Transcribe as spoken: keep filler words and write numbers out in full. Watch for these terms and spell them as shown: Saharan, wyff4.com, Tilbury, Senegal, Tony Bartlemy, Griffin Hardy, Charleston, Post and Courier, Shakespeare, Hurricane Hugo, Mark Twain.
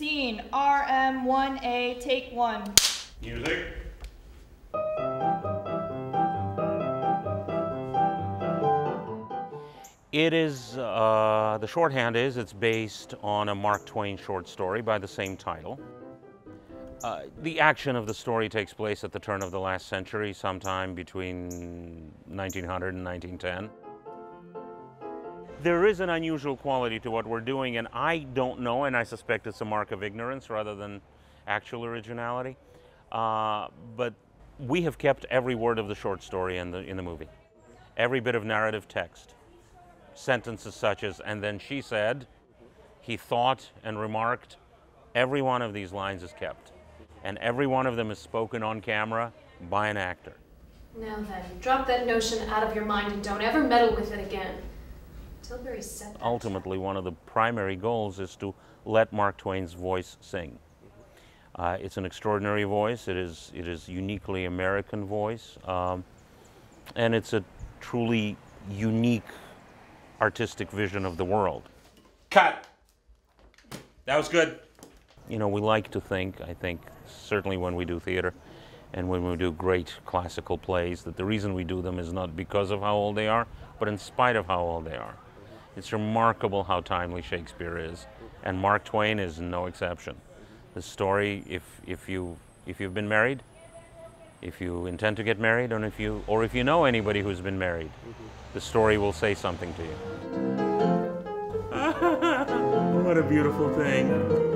Scene R M one A, take one. Music. It is, uh, the shorthand is, it's based on a Mark Twain short story by the same title. Uh, the action of the story takes place at the turn of the last century, sometime between nineteen hundred and nineteen ten. There is an unusual quality to what we're doing, and I don't know, and I suspect it's a mark of ignorance rather than actual originality. Uh, but we have kept every word of the short story in the, in the movie. Every bit of narrative text, sentences such as, and then she said, he thought and remarked, every one of these lines is kept. And every one of them is spoken on camera by an actor. Now then, drop that notion out of your mind and don't ever meddle with it again. Tilbury said that. Ultimately, one of the primary goals is to let Mark Twain's voice sing. Uh, it's an extraordinary voice. It is, it is uniquely American voice. Um, and it's a truly unique artistic vision of the world. Cut. That was good. You know, we like to think, I think, certainly when we do theater and when we do great classical plays, that the reason we do them is not because of how old they are, but in spite of how old they are. It's remarkable how timely Shakespeare is, and Mark Twain is no exception. The story, if, if, you, if you've been married, if you intend to get married, and if you, or if you know anybody who's been married, the story will say something to you. What a beautiful thing.